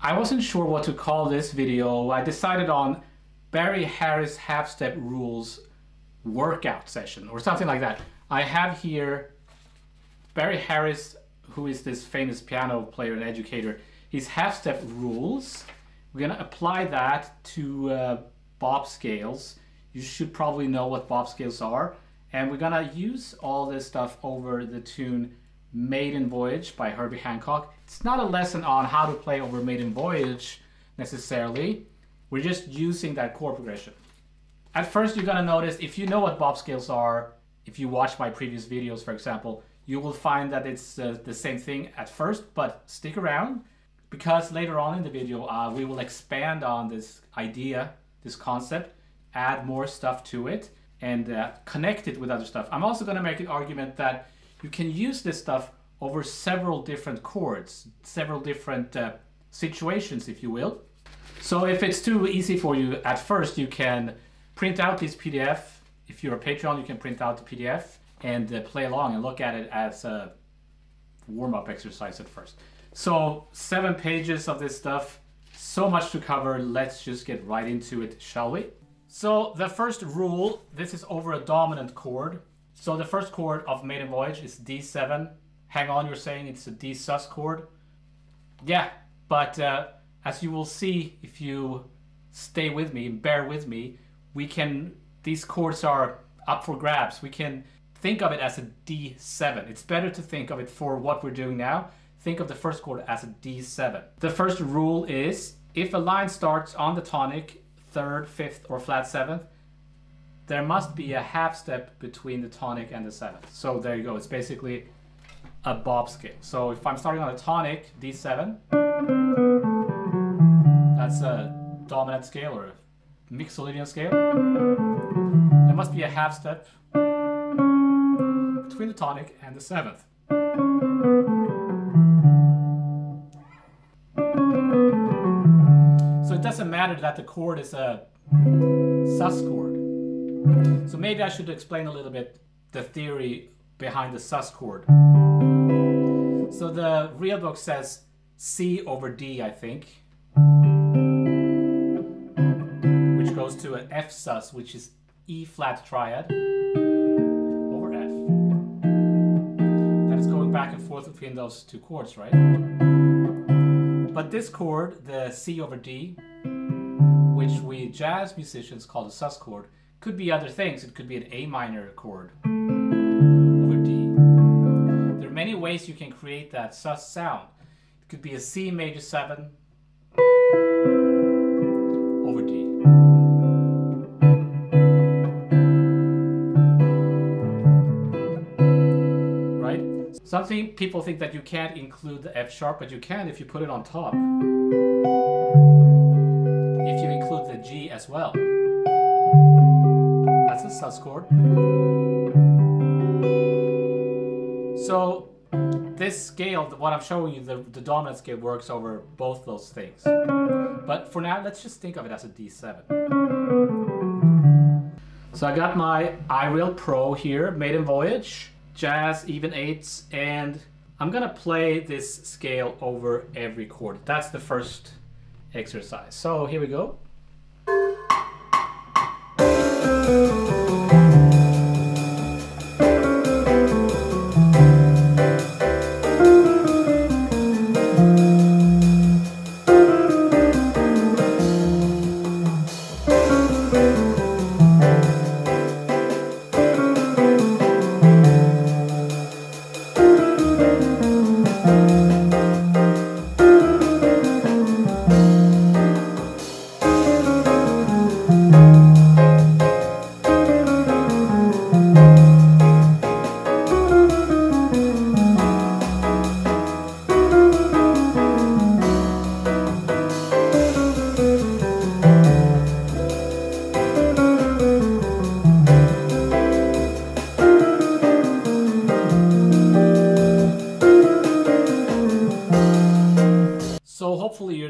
I wasn't sure what to call this video. I decided on Barry Harris half-step rules workout session or something like that. I have here Barry Harris, who is this famous piano player and educator. His half-step rules. We're gonna apply that to bop scales. You should probably know what bop scales are. And we're gonna use all this stuff over the tune Maiden Voyage by Herbie Hancock. It's not a lesson on how to play over Maiden Voyage necessarily. We're just using that chord progression. At first, you're gonna notice, if you know what bop scales are, if you watch my previous videos, for example, you will find that it's the same thing at first, but stick around because later on in the video, we will expand on this idea, this concept, add more stuff to it, and connect it with other stuff. I'm also gonna make an argument that you can use this stuff over several different chords, several different situations, if you will. So if it's too easy for you at first, you can print out this PDF. If you're a Patreon, you can print out the PDF and play along and look at it as a warm-up exercise at first. So 7 pages of this stuff, so much to cover. Let's just get right into it, shall we? So the first rule, this is over a dominant chord. So the first chord of Maiden Voyage is D7. Hang on, you're saying it's a D sus chord. Yeah, but as you will see, if you stay with me and bear with me, we can, these chords are up for grabs. We can think of it as a D7. It's better to think of it for what we're doing now. Think of the first chord as a D7. The first rule is, if a line starts on the tonic, 3rd, 5th, or flat 7th, there must be a half step between the tonic and the 7th. So there you go, it's basically a bop scale. So if I'm starting on a tonic, D7, that's a dominant scale or a mixolydian scale. There must be a half step between the tonic and the 7th. So it doesn't matter that the chord is a sus chord. So maybe I should explain a little bit the theory behind the sus chord. So the real book says C over D, I think, which goes to an F sus, which is E flat triad over F. That is going back and forth between those two chords, right? But this chord, the C over D, which we jazz musicians call the sus chord, could be other things. It could be an A minor chord over D. There are many ways you can create that sus sound. It could be a C major 7 over D. Right? Some people think that you can't include the F sharp, but you can if you put it on top. If you include the G as well. That's a sus chord. So this scale, what I'm showing you, the dominant scale works over both those things. But for now, let's just think of it as a D7. So I got my iReal Pro here, Maiden Voyage, jazz, even eighths, and I'm gonna play this scale over every chord. That's the first exercise. So here we go.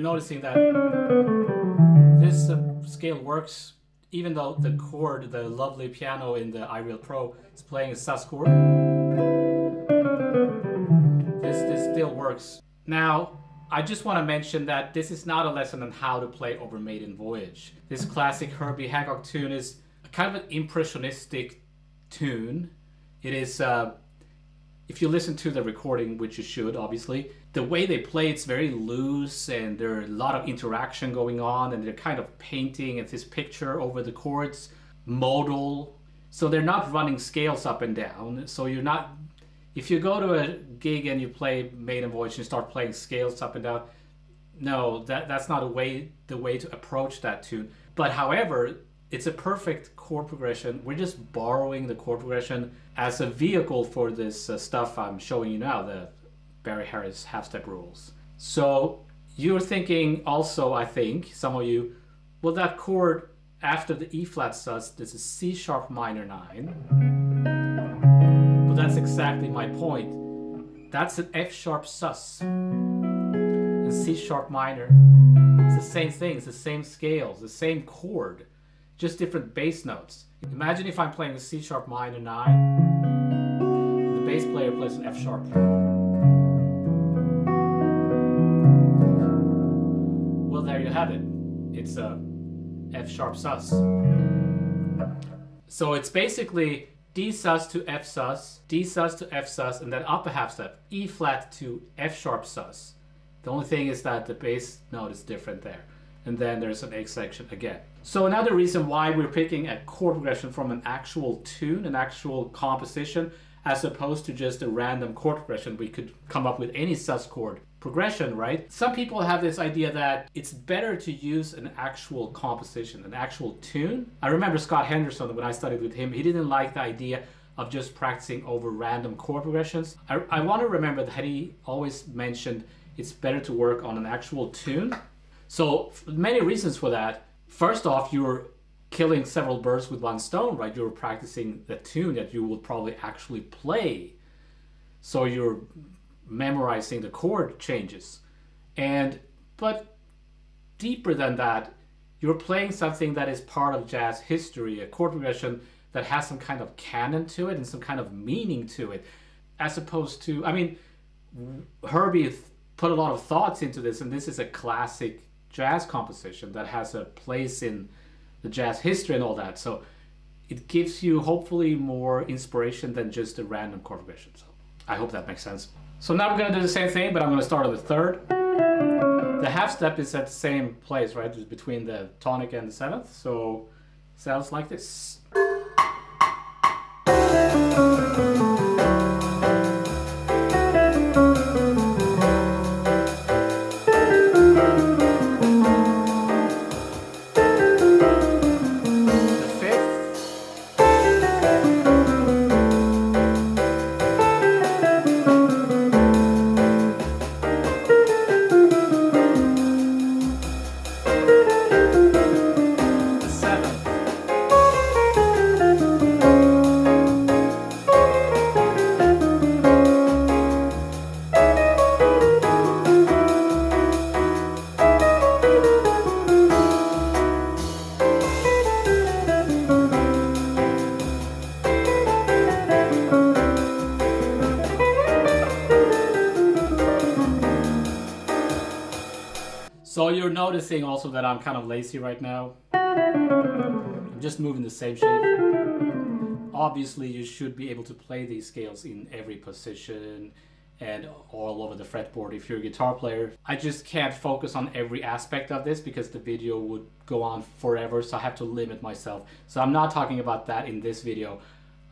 Noticing that this scale works even though the chord, the lovely piano in the iReal Pro is playing a sus chord. This still works. Now I just want to mention that this is not a lesson on how to play over Maiden Voyage. This classic Herbie Hancock tune is kind of an impressionistic tune. It is, if you listen to the recording, which you should obviously, the way they play it's very loose and there are a lot of interaction going on and they're kind of painting this picture over the chords, modal. So they're not running scales up and down. So you're not, if you go to a gig and you play Maiden Voyage and you start playing scales up and down, no, that's not the way to approach that tune. But however, it's a perfect chord progression. We're just borrowing the chord progression as a vehicle for this stuff I'm showing you now, the Barry Harris half-step rules. So you're thinking also, I think, some of you, well, that chord after the E-flat sus, this is C sharp minor 9. Well, that's exactly my point. That's an F sharp sus and C sharp minor. It's the same thing, it's the same scales, the same chord, just different bass notes. Imagine if I'm playing a C sharp minor 9, and the bass player plays an F sharp. Well, there you have it. It's a F sharp sus. So it's basically D sus to F sus, D sus to F sus, and then up a half step, E flat to F sharp sus. The only thing is that the bass note is different there. And then there's an A section again. So another reason why we're picking a chord progression from an actual tune, an actual composition, as opposed to just a random chord progression. We could come up with any sus chord progression, right? Some people have this idea that it's better to use an actual composition, an actual tune. I remember Scott Henderson, when I studied with him, he didn't like the idea of just practicing over random chord progressions. I want to remember that he always mentioned it's better to work on an actual tune. So many reasons for that. First off, you're killing several birds with one stone, right? You're practicing the tune that you will probably actually play. So you're memorizing the chord changes. But deeper than that, you're playing something that is part of jazz history, a chord progression that has some kind of canon to it and some kind of meaning to it, as opposed to, I mean, Herbie put a lot of thoughts into this, and this is a classic jazz composition that has a place in the jazz history and all that. So it gives you hopefully more inspiration than just a random chord progression. So I hope that makes sense. So now we're going to do the same thing, but I'm going to start on the third. The half step is at the same place, right? It's between the tonic and the seventh. So it sounds like this. So you're noticing also that I'm kind of lazy right now. I'm just moving the same shape. Obviously you should be able to play these scales in every position and all over the fretboard if you're a guitar player. I just can't focus on every aspect of this because the video would go on forever, so I have to limit myself. So I'm not talking about that in this video.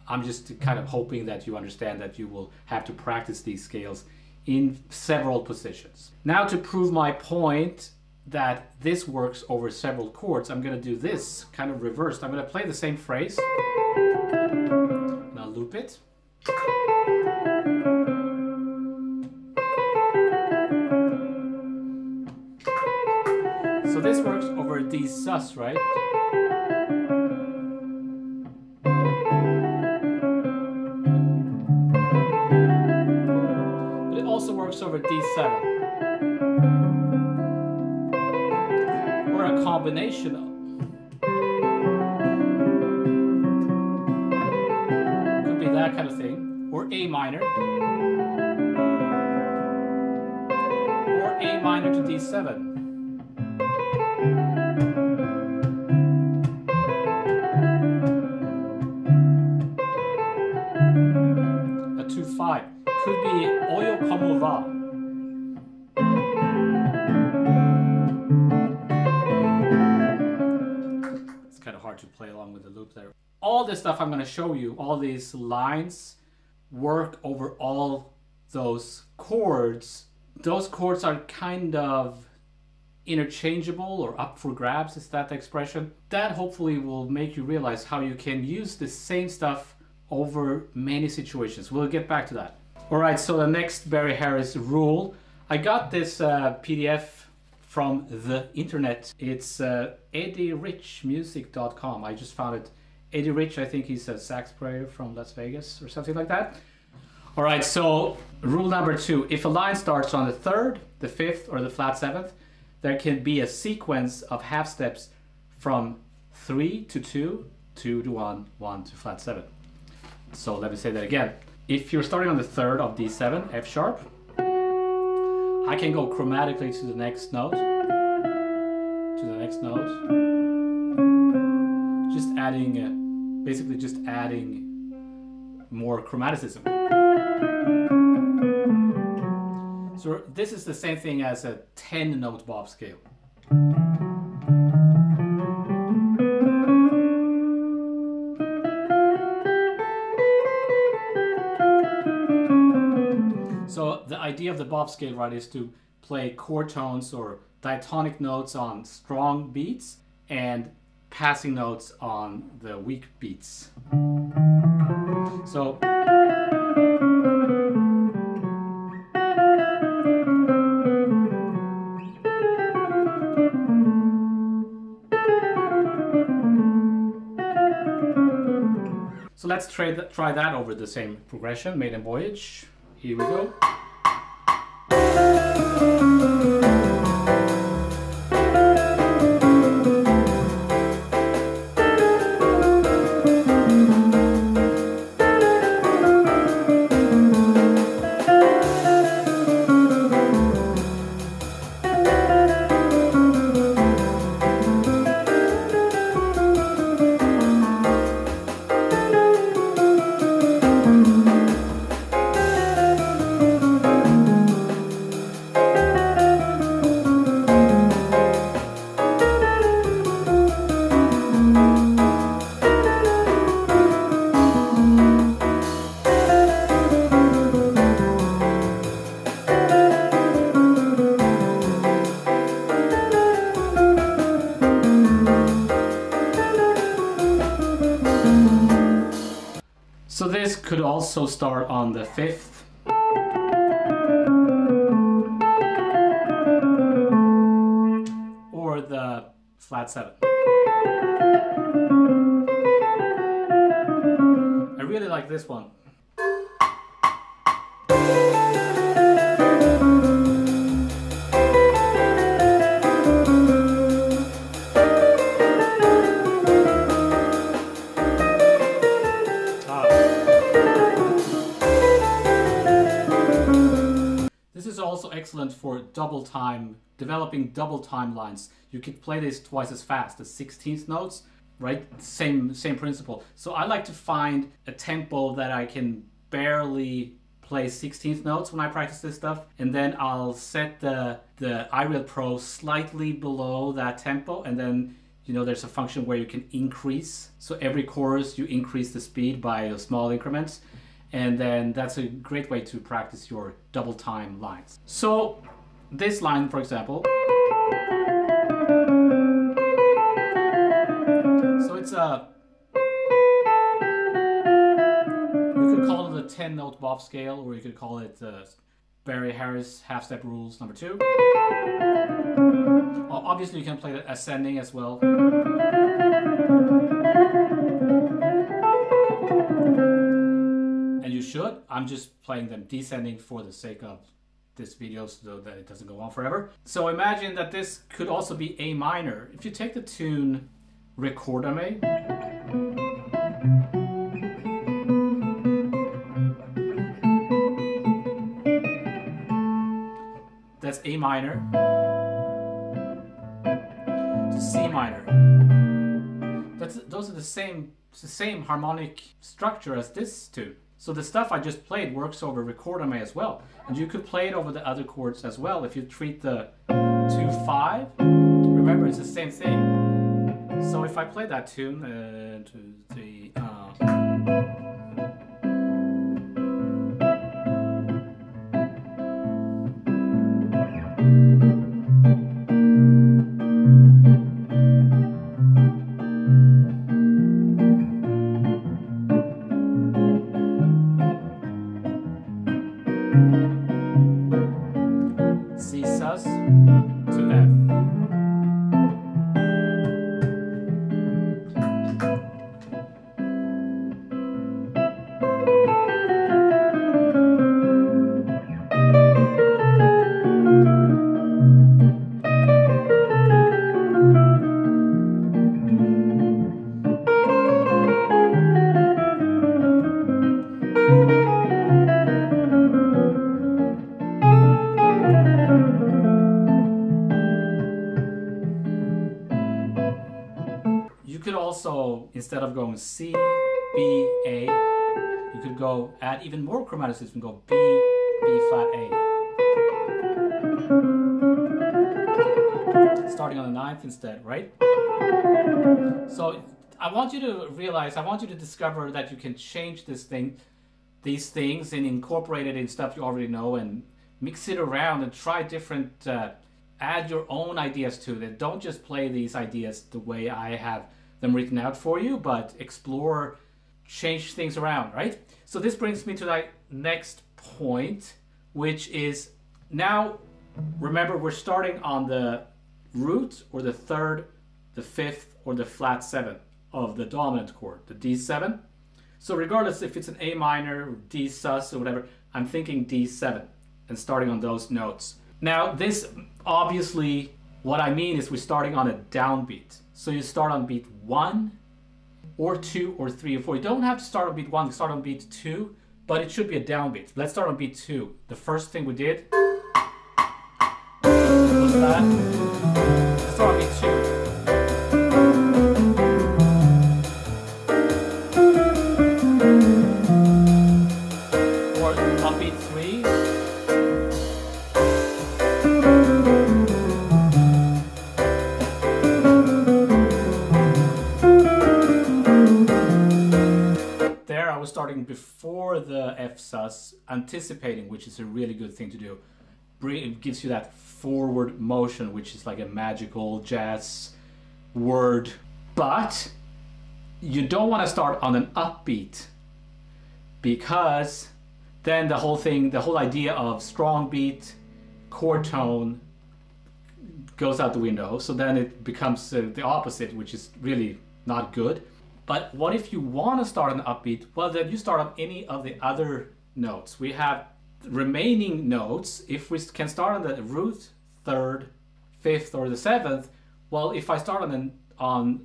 I'm just kind of hoping that you understand that you will have to practice these scales in several positions. Now to prove my point that this works over several chords, I'm gonna do this kind of reversed. I'm gonna play the same phrase, and I'll loop it. So this works over D sus, right? But it also works over D7. Combination of. Could be that kind of thing, or A minor, or A minor. 57. A 2-5 could be Oyo Como Va. It's kind of hard to play along with the loop there. All this stuff I'm going to show you, all these lines work over all those chords. Those chords are kind of interchangeable or up for grabs, is that the expression? That hopefully will make you realize how you can use the same stuff over many situations. We'll get back to that. All right, so the next Barry Harris rule. I got this PDF from the internet. It's eddierich.music.com. I just found it. Eddie Rich, I think he's a sax player from Las Vegas or something like that. All right, so rule number 2, if a line starts on the 3rd, the 5th, or the flat 7th, there can be a sequence of half steps from 3 to 2, 2 to 1, 1 to flat 7. So let me say that again. If you're starting on the 3rd of D7, F sharp, I can go chromatically to the next note, to the next note, just adding, basically just adding more chromaticism. So this is the same thing as a 10-note bob scale. So the idea of the bob scale, right, is to play chord tones or diatonic notes on strong beats and passing notes on the weak beats. So let's try that over the same progression, Maiden Voyage. Here we go. So this could also start on the 5th. Or the flat 7. I really like this one. Excellent for double time, developing double time lines. You can play this twice as fast, the 16th notes, right? Same principle. So I like to find a tempo that I can barely play 16th notes when I practice this stuff, and then I'll set the iReal Pro slightly below that tempo, and then, you know, there's a function where you can increase. So every chorus you increase the speed by small increments. And then that's a great way to practice your double time lines. So this line, for example. So it's a, you could call it a 10-note bob scale, or you could call it Barry Harris half-step rules number 2. Obviously you can play the ascending as well. And you should. I'm just playing them descending for the sake of this video so that it doesn't go on forever. So imagine that this could also be A minor. If you take the tune Recorda Me, that's as A minor to C minor. Those are the same, it's the same harmonic structure as this tune. So the stuff I just played works over Recorda Me as well. And you could play it over the other chords as well. If you treat the 2-5, remember it's the same thing. So if I play that tune, 2, 3, instead of going C, B, A, you could go add even more chromaticism and go B, B flat A. Starting on the 9th instead, right? So I want you to realize, I want you to discover that you can change this thing, these things, and incorporate it in stuff you already know and mix it around and try different, add your own ideas to it. Don't just play these ideas the way I have them written out for you, but explore, change things around, right? So this brings me to my next point, which is, now remember we're starting on the root or the 3rd, the 5th, or the flat 7th of the dominant chord, the D7. So regardless if it's an A minor, or D sus, or whatever, I'm thinking D7 and starting on those notes. Now this, obviously, what I mean is we're starting on a downbeat. So you start on beat 1 or 2 or 3 or 4. You don't have to start on beat 1, start on beat 2, but it should be a downbeat. Let's start on beat 2. The first thing we did was that. Let's start on beat 2. Or on beat 3. Starting before the F sus, anticipating, which is a really good thing to do. It gives you that forward motion, which is like a magical jazz word. But you don't want to start on an upbeat, because then the whole thing, the whole idea of strong beat, chord tone, goes out the window. So then it becomes the opposite, which is really not good. But what if you want to start on upbeat? Well, then you start on any of the other notes. We have remaining notes. If we can start on the root, 3rd, 5th, or the 7th, well, if I start on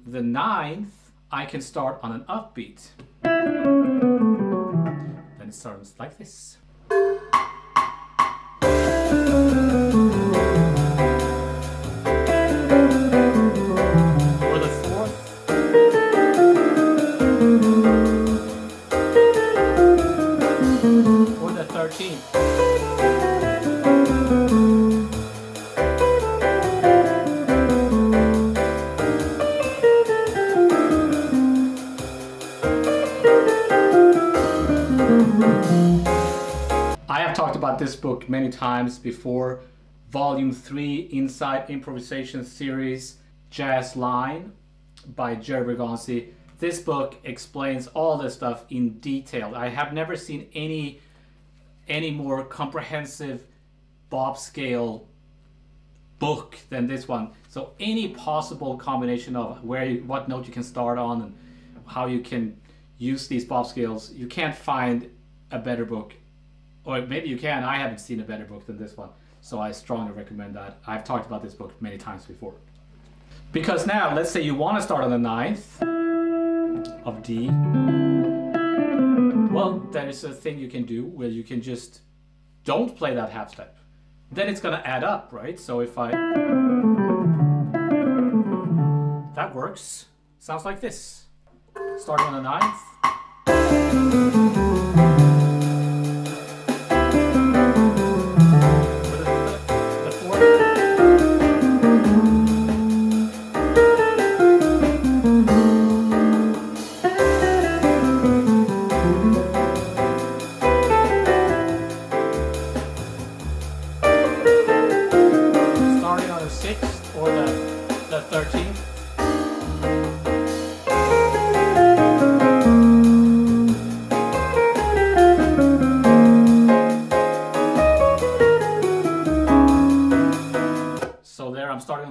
the 9th, I can start on an upbeat. Then it starts like this. This book many times before, volume 3, Inside Improvisation Series, Jazz Line by Jerry Vergonzi. This book explains all this stuff in detail. I have never seen any more comprehensive bop scale book than this one. So any possible combination of what note you can start on and how you can use these bop scales, you can't find a better book. Or maybe you can. I haven't seen a better book than this one, so I strongly recommend that. I've talked about this book many times before. Because now, let's say you want to start on the 9th of D. Well, there is a thing you can do where you can just don't play that half step. then it's gonna add up, right? So if I... that works. Sounds like this. Starting on the 9th. The 4th. Starting on the 6th or the 13th.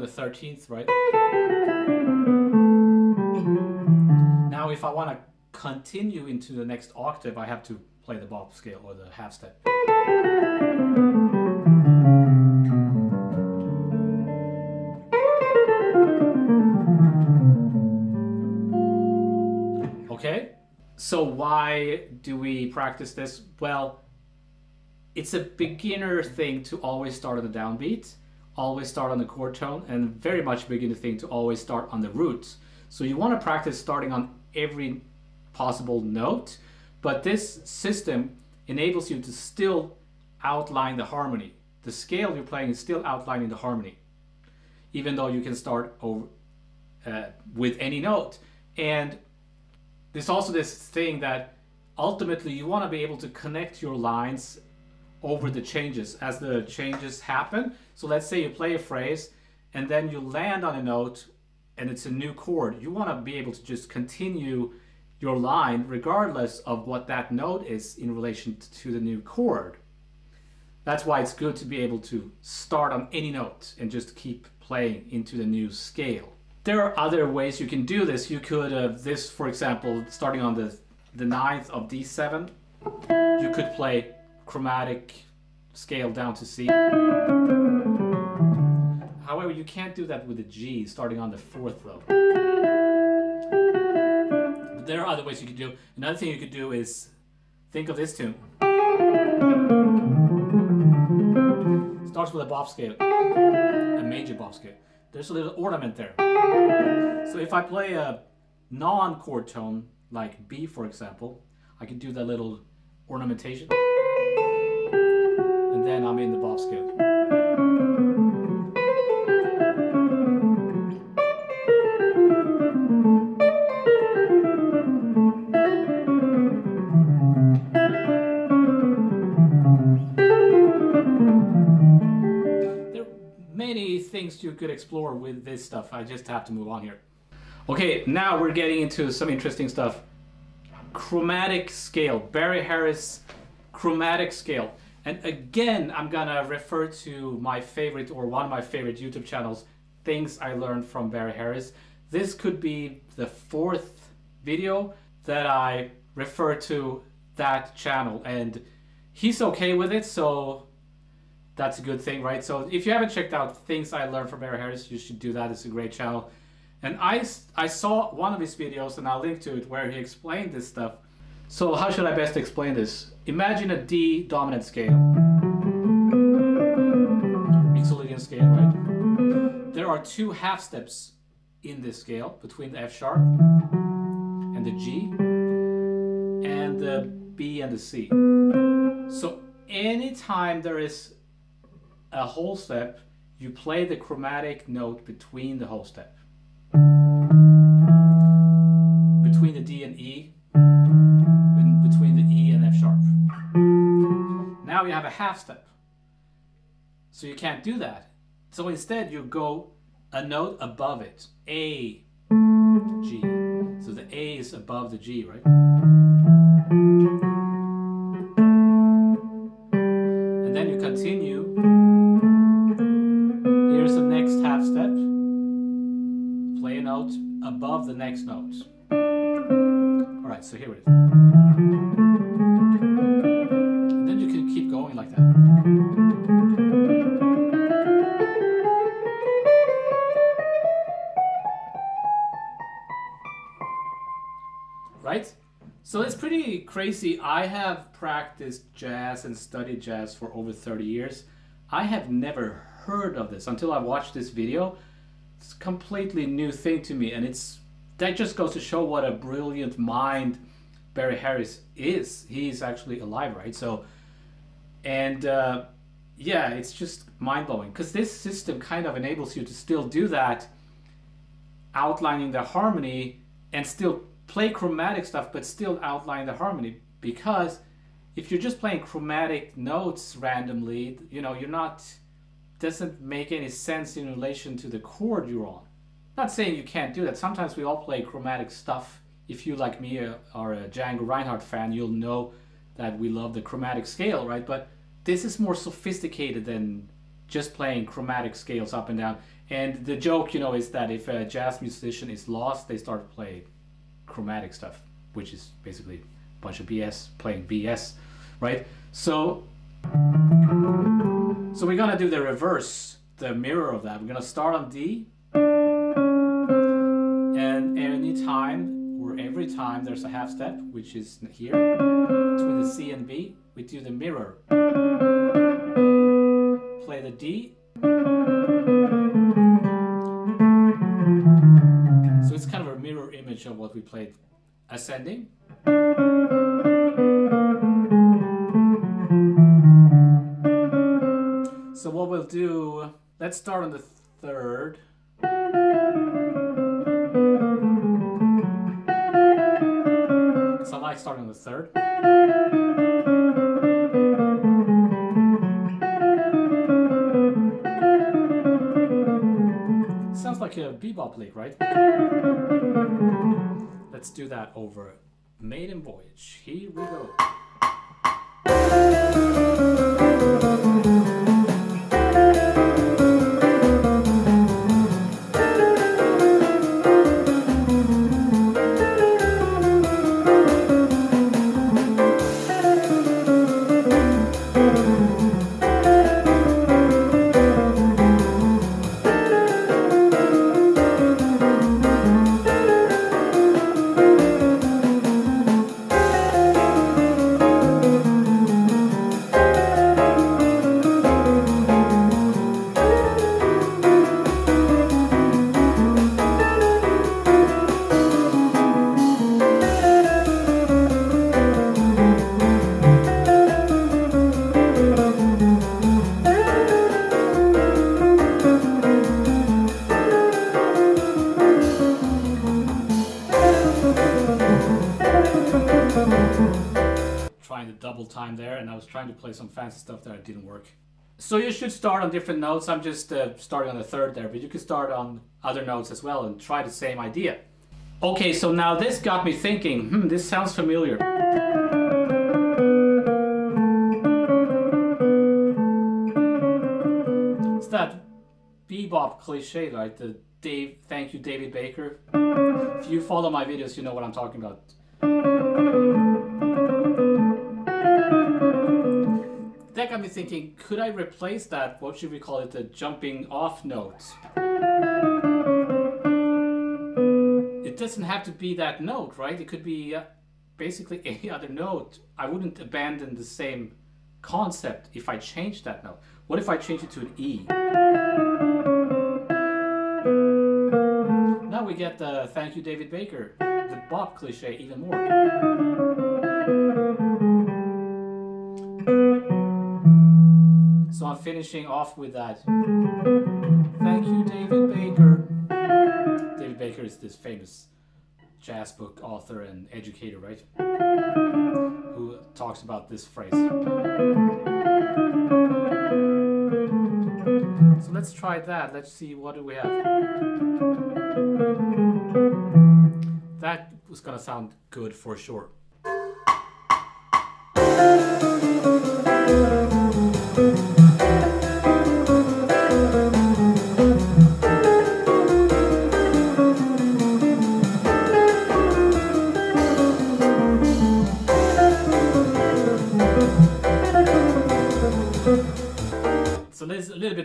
The 13th, right? Now if I want to continue into the next octave, I have to play the bob scale or the half step. Okay, so why do we practice this? Well, it's a beginner thing to always start on the downbeat, always start on the chord tone, and very much beginner thing to always start on the roots. So you want to practice starting on every possible note, but this system enables you to still outline the harmony. The scale you're playing is still outlining the harmony, even though you can start over, with any note. And there's also this thing that ultimately you want to be able to connect your lines over the changes as the changes happen. So let's say you play a phrase and then you land on a note and it's a new chord. You want to be able to just continue your line regardless of what that note is in relation to the new chord. That's why it's good to be able to start on any note and just keep playing into the new scale. There are other ways you can do this. You could, this for example, starting on the 9th of D7, you could play chromatic scale down to C. However, you can't do that with a G starting on the 4th though. But there are other ways you could do. Another thing you could do is think of this tune. It starts with a bop scale, a major bop scale. There's a little ornament there. So if I play a non-chord tone like B for example, I can do that little ornamentation. And then I'm in the bop scale. There are many things you could explore with this stuff. I just have to move on here. Okay, now we're getting into some interesting stuff. Chromatic scale, Barry Harris chromatic scale. And again, I'm gonna refer to my favorite, or one of my favorite YouTube channels, Things I Learned from Barry Harris. This could be the 4th video that I refer to that channel, and he's okay with it, so that's a good thing, right? So if you haven't checked out Things I Learned from Barry Harris, you should do that. It's a great channel. And I saw one of his videos, and I'll link to it, where he explained this stuff. So how should I best explain this? Imagine a D dominant scale. Mixolydian scale, right? There are two half steps in this scale between the F sharp and the G and the B and the C. So anytime there is a whole step, you play the chromatic note between the whole step. Between the D and E, between the E and F sharp. Now you have a half step, so you can't do that. So instead you go a note above it, A, G. So the A is above the G, right? And then you continue. Here's the next half step. Play a note above the next note. Alright, so here it is. Right? So it's pretty crazy. I have practiced jazz and studied jazz for over 30 years. I have never heard of this until I watched this video. It's a completely new thing to me, and it's that just goes to show what a brilliant mind Barry Harris is. He's actually alive, right? So, and yeah, it's just mind-blowing, because this system kind of enables you to still do that, outlining the harmony and still play chromatic stuff, but still outline the harmony. Because if you're just playing chromatic notes randomly, you know, you're not, doesn't make any sense in relation to the chord you're on. Not saying you can't do that. Sometimes we all play chromatic stuff. If you, like me, are a Django Reinhardt fan, you'll know that we love the chromatic scale, right? But this is more sophisticated than just playing chromatic scales up and down. And the joke, you know, is that if a jazz musician is lost, they start playing chromatic stuff, which is basically a bunch of BS, playing BS, right? So we're gonna do the reverse, the mirror of that. We're gonna start on D, and anytime or every time there's a half step, which is here, between the C and B, we do the mirror. Play the D. So it's kind of a mirror image of what we played ascending. So what we'll do, let's start on the third. So I like starting on the third. Sounds like a bebop lick, right? Let's do that over Maiden Voyage. Here we go. Trying to play some fancy stuff that didn't work. So you should start on different notes. I'm just starting on the third there, but you can start on other notes as well and try the same idea. Okay, so now this got me thinking, this sounds familiar. It's that bebop cliche, right? The Dave, thank you, David Baker. If you follow my videos, you know what I'm talking about. That got me thinking, could I replace that, what should we call it, the jumping off note? It doesn't have to be that note, right? It could be basically any other note. I wouldn't abandon the same concept if I changed that note. What if I change it to an E? Now we get the thank you David Baker, the bop cliche even more. So I'm finishing off with that. Thank you, David Baker. David Baker is this famous jazz book author and educator, right? Who talks about this phrase. So let's try that. Let's see, what do we have? That was gonna sound good for sure.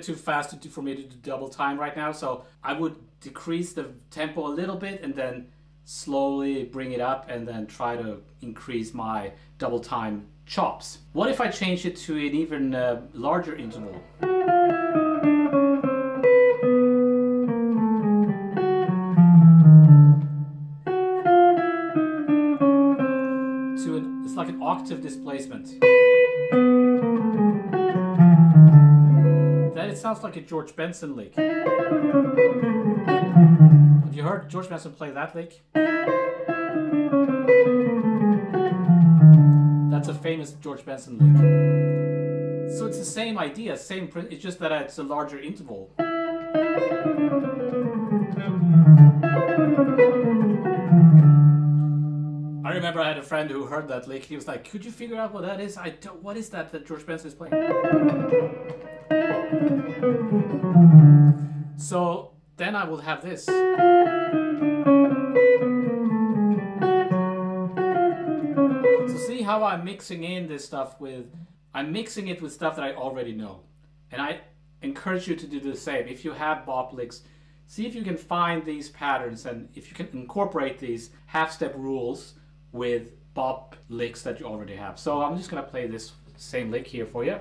Too fast for me to do double time right now, so I would decrease the tempo a little bit and then slowly bring it up and then try to increase my double time chops. What if I change it to an even larger interval? It's like an octave displacement. Then it sounds like a George Benson lick. Have you heard George Benson play that lick? That's a famous George Benson lick. So it's the same idea, same print, it's just that it's a larger interval. I remember I had a friend who heard that lick. He was like, "Could you figure out what that is? I don't, what is that that George Benson is playing?" So then I will have this. So see how I'm mixing in this stuff with, I'm mixing it with stuff that I already know. And I encourage you to do the same. If you have bop licks, see if you can find these patterns and if you can incorporate these half-step rules with bop licks that you already have. So I'm just gonna play this same lick here for you.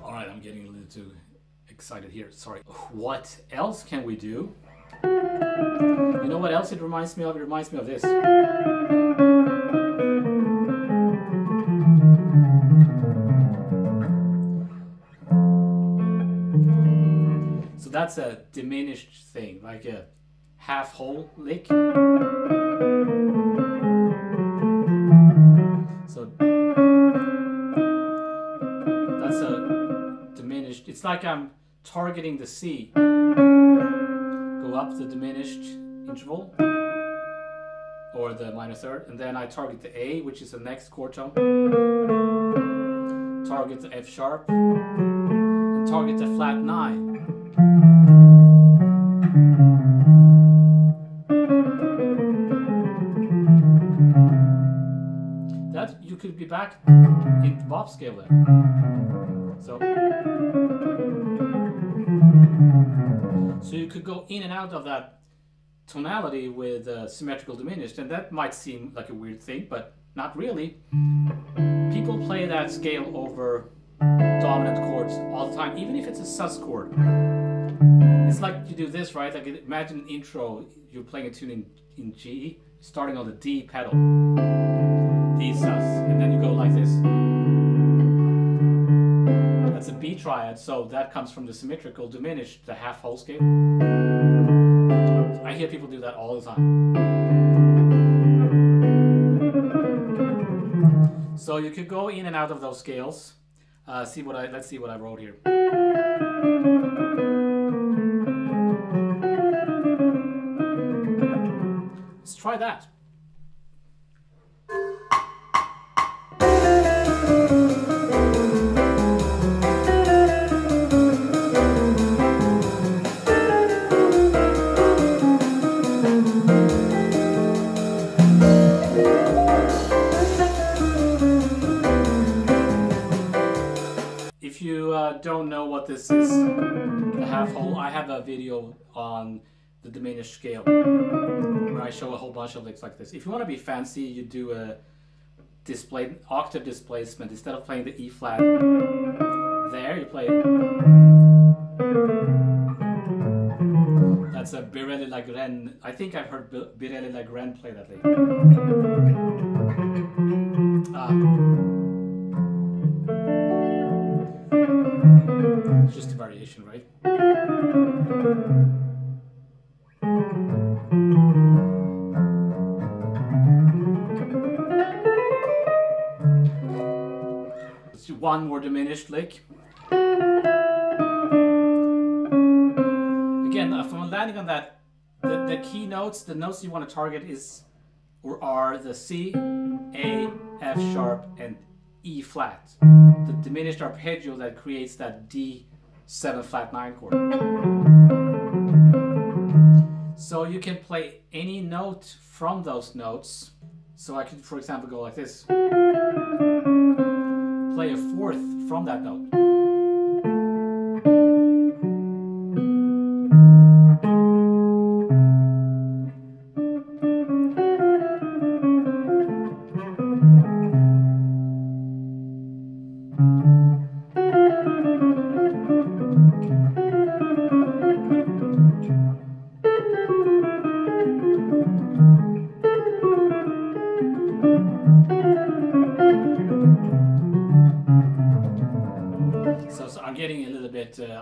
All right, I'm getting a little too excited here, sorry. What else can we do? You know what else it reminds me of? It reminds me of this. So that's a diminished thing, like a half whole lick. So that's a diminished, it's like I'm targeting the C. Go up the diminished interval or the minor third, and then I target the A, which is the next chord tone, target the F sharp, and target the flat 9. That you could be back in the bop scale there. So you could go in and out of that tonality with symmetrical diminished, and that might seem like a weird thing, but not really. People play that scale over dominant chords all the time, even if it's a sus chord. It's like you do this, right? Like imagine an intro, you're playing a tune in G, starting on the D pedal, D sus, and then you go like this. That's a B triad, so that comes from the symmetrical diminished, the half whole scale. I hear people do that all the time. So you could go in and out of those scales. Let's see what I wrote here. Let's try that. Don't know what this is, the half whole, I have a video on the diminished scale where I show a whole bunch of licks like this. If you want to be fancy, you do a octave displacement. Instead of playing the E flat there, you play it. That's a Birelli Lagrène. I think I've heard Birelli Lagrène play that lick. It's just a variation, right? Let's do one more diminished lick. Again, from landing on that, the key notes, the notes you want to target are the C, A, F sharp, and E flat. The diminished arpeggio that creates that D 7 flat 9 chord. So you can play any note from those notes. So I could, for example, go like this. Play a fourth from that note.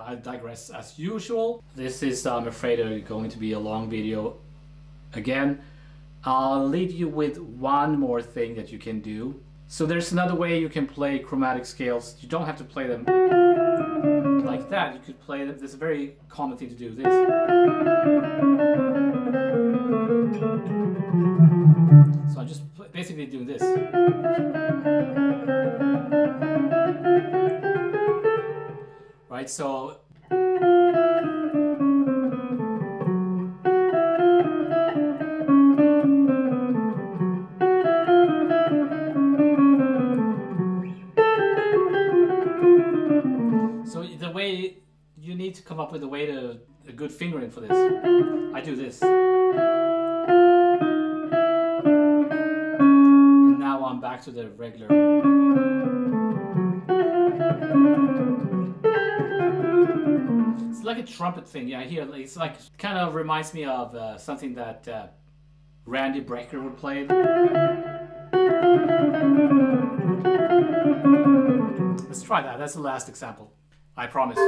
I digress as usual. This is, I'm afraid, going to be a long video again. I'll leave you with one more thing that you can do. So there's another way you can play chromatic scales. You don't have to play them like that. You could play them. This is a very common thing to do. This. So I'm just basically doing this. Right, so the way you need to come up with a way to a good fingering for this. I do this. And now I'm back to the regular. It's like a trumpet thing, yeah. Here, it's like kind of reminds me of something that Randy Brecker would play. Let's try that. That's the last example. I promise.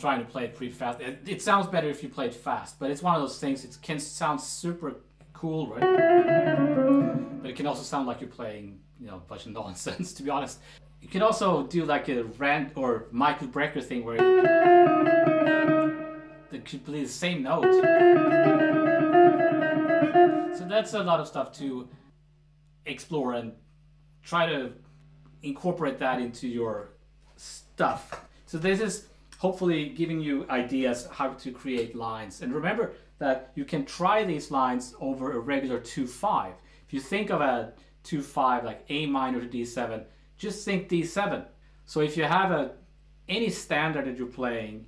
Trying to play it pretty fast. It sounds better if you play it fast, but it's one of those things. It can sound super cool, right? But it can also sound like you're playing, you know, a bunch of nonsense, to be honest. You can also do like a Randy or Michael Brecker thing where they could play the same note. So that's a lot of stuff to explore and try to incorporate that into your stuff. So this is hopefully giving you ideas how to create lines. And remember that you can try these lines over a regular 2-5. If you think of a 2-5 like A minor to D7, just think D7. So if you have any standard that you're playing,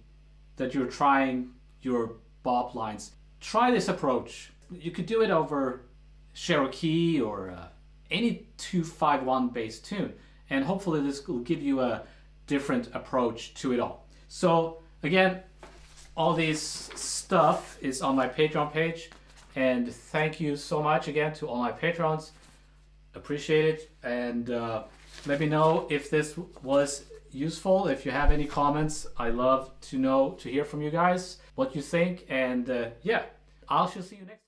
that you're trying your bop lines, try this approach. You could do it over Cherokee or any 2-5-1 bass tune. And hopefully this will give you a different approach to it all. So again, all this stuff is on my Patreon page, and thank you so much again to all my Patrons. Appreciate it, and let me know if this was useful. If you have any comments, I love to hear from you guys what you think, and yeah, I shall see you next time.